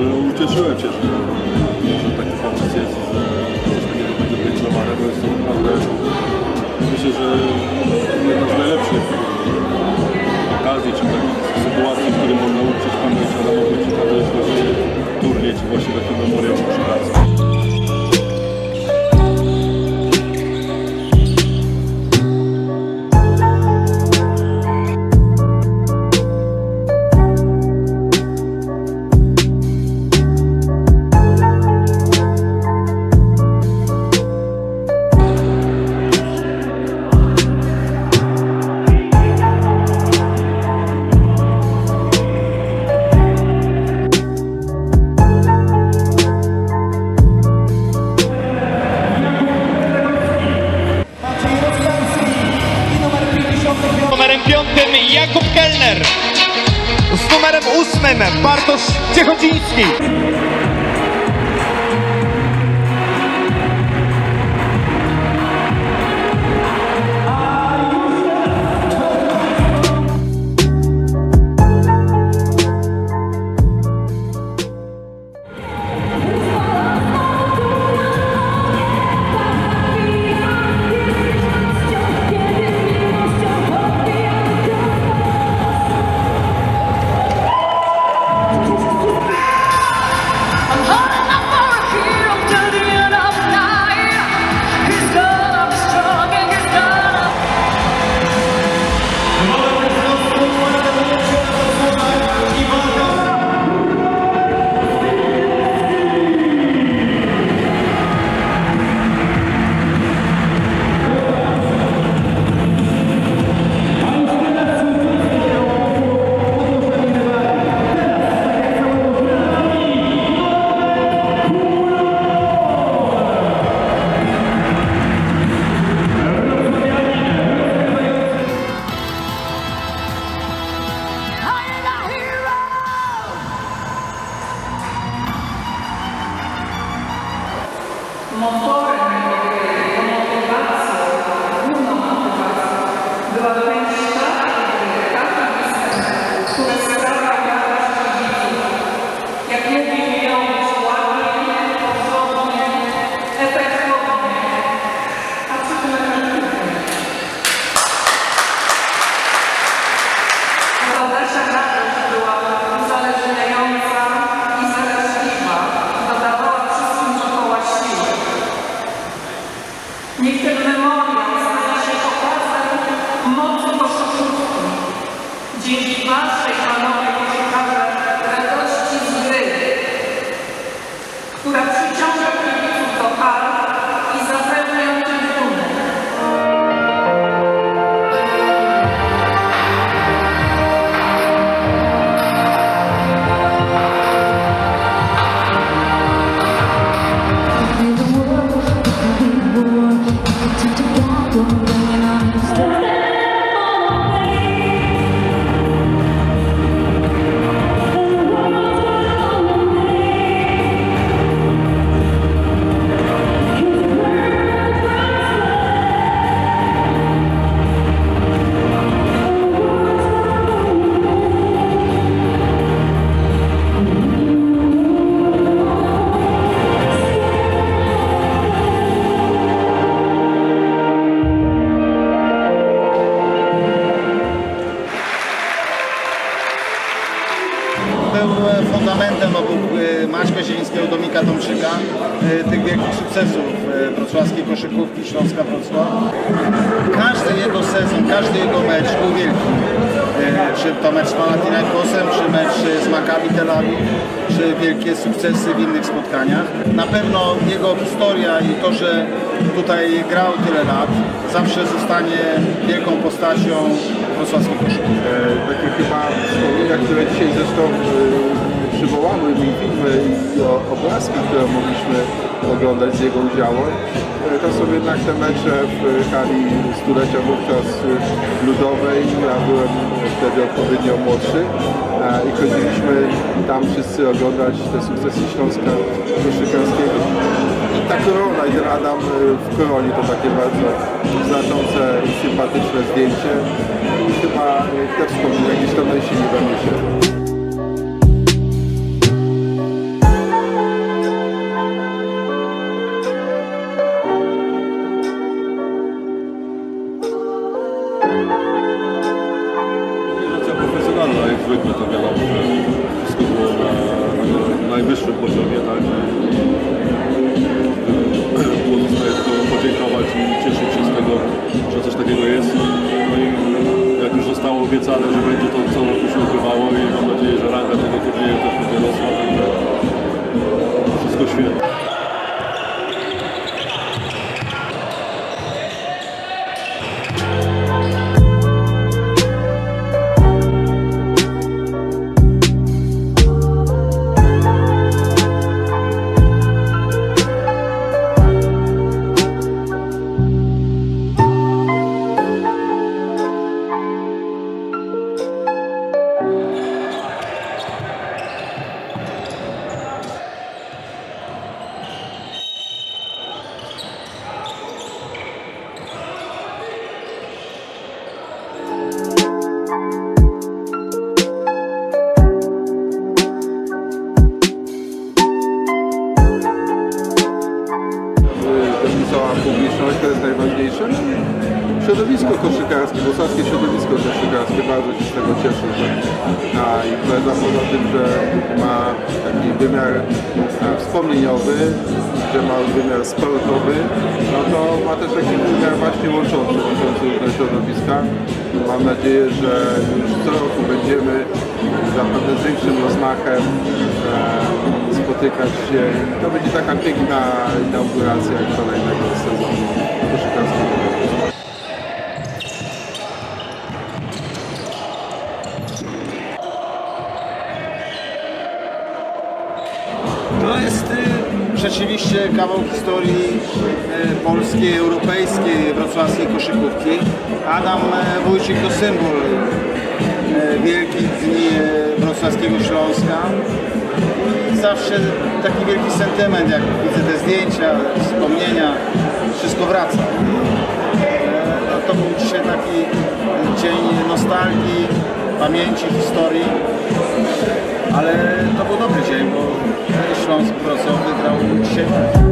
ale ucieszyłem się, że taki konkurs jest, że coś takiego będzie piętrowane, bo jest to naprawdę, myślę, że jedna z najlepszych okazji, czy takich sytuacji, w których można uczyć pamięć Adama Wójcika, to jest właśnie turniej, czy właśnie taki memoriał koszykarski. Jakub Kelner, z numerem 8 Bartosz Ciechociński. Fundamentem obok Maćka Zielińskiego, Dominika Tomczyka, tych wielkich sukcesów wrocławskiej koszykówki, Śląska Wrocław. Każdy jego sezon, każdy jego mecz był wielki. Czy to mecz z Malatinajkosem, czy mecz z Makabi Tel Aviv, czy wielkie sukcesy w innych spotkaniach. Na pewno jego historia i to, że tutaj grał tyle lat, zawsze zostanie wielką postacią wrocławskiej koszykówki. Takie chyba wspomnienia, które dzisiaj zresztą przywołamy i filmy i obrazki, które mogliśmy oglądać z jego udziałem. To są jednak te mecze w hali 100-lecia wówczas ludowej, ja byłem wtedy odpowiednio młodszy i chodziliśmy tam wszyscy oglądać te sukcesy Śląska koszykarskiego. I ta korona i ten Adam w koronie to takie bardzo znaczące i sympatyczne zdjęcie i chyba te wspomnienia gdzieś tam najsilniej we mnie się. zwykle, to wiadomo, że wszystko było na najwyższym poziomie, tak? Pozostaje tylko podziękować i cieszyć się z tego, że coś takiego jest. No i jak już zostało obiecane, że będzie to co roku się odbywało i mam nadzieję, że ranga tego turnieju też będzie rosła, także wszystko świetnie. To jest najważniejsze. Środowisko koszykarskie, włosławskie środowisko koszykarskie bardzo się z tego cieszy, że impreza poza tym, że ma taki wymiar wspomnieniowy, że ma wymiar sportowy, no to ma też taki wymiar właśnie łączący różne środowiska. Mam nadzieję, że już co roku będziemy zapewne z większym rozmachem spotykać się. To będzie taka piękna inauguracja kolejnego sezonu koszykarskiego. To jest rzeczywiście kawał historii polskiej, europejskiej, wrocławskiej koszykówki. Adam Wójcik to symbol wielkich dni wrocławskiego Śląska. Zawsze taki wielki sentyment, jak widzę te zdjęcia, wspomnienia, wszystko wraca. To był dzisiaj taki dzień nostalgii, pamięci, historii, ale to był dobry dzień, bo Śląsk Wrocław wygrał dzisiaj.